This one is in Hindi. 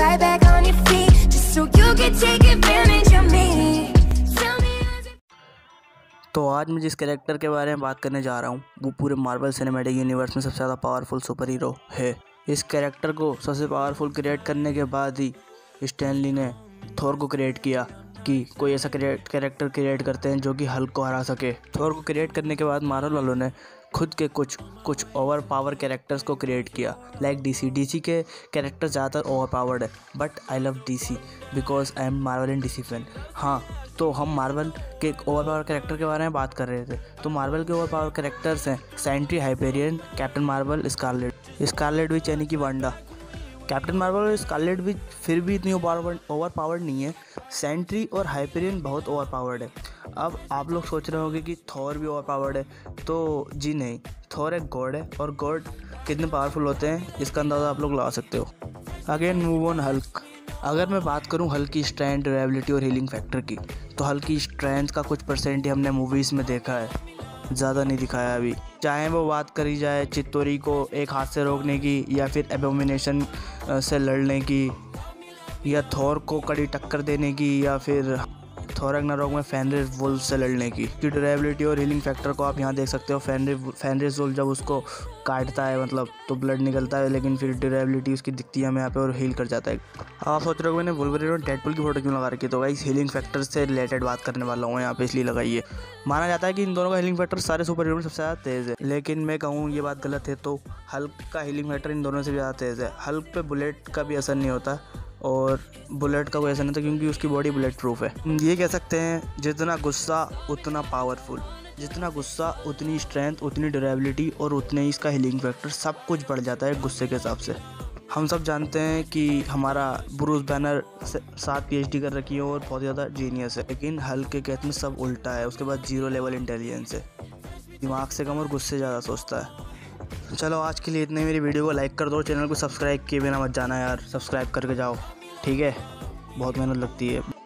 right back on your feet just so you can take advantage of me. तो आज मैं जिस कैरेक्टर के बारे में बात करने जा रहा हूँ वो पूरे मार्वल सिनेमैटिक यूनिवर्स में सबसे ज़्यादा पावरफुल सुपर हीरो है। इस कैरेक्टर को सबसे पावरफुल क्रिएट करने के बाद ही स्टैनली ने थोर को क्रिएट किया कि कोई ऐसा कैरेक्टर क्रिएट करते हैं जो कि हल्क को हरा सके। थोर को क्रिएट करने के बाद मार्वल वालों ने खुद के कुछ ओवर पावर कैरेक्टर्स को क्रिएट किया, लाइक डीसी के कैरेक्टर ज़्यादातर ओवर पावर्ड है, but I love DC because I am Marvel and DC fan. हाँ, तो हम मार्वल के ओवर पावर कैरेक्टर के बारे में बात कर रहे थे। तो मार्वल के ओवर पावर कैरेक्टर्स हैं Sentry, Hyperion, Captain Marvel, Scarlet Witch यानी कि वांडा। कैप्टन मार्वल और स्कारलेट विच फिर भी इतनी ओवर पावर्ड नहीं है, सेंट्री और हाइपेरियन बहुत ओवर पावर्ड है। अब आप लोग सोच रहे होंगे कि थॉर भी ओवर पावर्ड है, तो जी नहीं, थॉर एक गॉड है और गॉड कितने पावरफुल होते हैं इसका अंदाज़ा आप लोग लगा सकते हो। Again move on Hulk. अगर मैं बात करूं हल्क की स्ट्रेंथ, ड्यूरेबिलिटी और हीलिंग फैक्टर की, तो हल्क की स्ट्रेंथ का कुछ परसेंट ही हमने मूवीज़ में देखा है, ज़्यादा नहीं दिखाया अभी। चाहे वो बात करी जाए चित्तौरी को एक हाथ से रोकने की, या फिर एबोमिनेशन से लड़ने की, या थॉर को कड़ी टक्कर देने की, या फिर थोरक नरोग में फेनरिर वुल्फ से लड़ने की। ड्यूरेबिलिटी और हीलिंग फैक्टर को आप यहाँ देख सकते हो। फेनरिर वुल्फ जब उसको काटता है मतलब तो ब्लड निकलता है, लेकिन फिर ड्यूरेबिलिटी उसकी दिखती है हमें यहाँ पे और हील कर जाता है। आप सोच रहे हो मैंने वुल्वरीन और डेडपूल की फोटो क्यों लगा रखी, तो गाइस हीलिंग फैक्टर से रिलेटेड बात करने वाला हूँ यहाँ पे, इसलिए लगाइए। माना जाता है कि इन दोनों का हीलिंग फैक्टर सारे सुपर हीरो में सबसे ज़्यादा तेज़ है, लेकिन मैं कहूँ ये बात गलत है। तो हल्क का हीलिंग फैक्टर इन दोनों से भी ज़्यादा तेज़ है। हल्क पे बुलेट का भी असर नहीं होता और बुलेट का कोई ऐसा नहीं था क्योंकि उसकी बॉडी बुलेट प्रूफ है। ये कह सकते हैं जितना गुस्सा उतना पावरफुल, जितना गुस्सा उतनी स्ट्रेंथ, उतनी ड्यूरेबिलिटी और उतने ही इसका हीलिंग फैक्टर, सब कुछ बढ़ जाता है गुस्से के हिसाब से। हम सब जानते हैं कि हमारा ब्रूस बैनर 7 PhD कर रखी है और बहुत ज़्यादा जीनियस है, लेकिन हल्क के केस में सब उल्टा है। उसके बाद 0 लेवल इंटेलिजेंस है, दिमाग से कम और गुस्से ज़्यादा सोचता है। चलो आज के लिए इतने। मेरी वीडियो को लाइक कर दो, चैनल को सब्सक्राइब किए बिना मत जाना यार, सब्सक्राइब करके जाओ, ठीक है? बहुत मेहनत लगती है।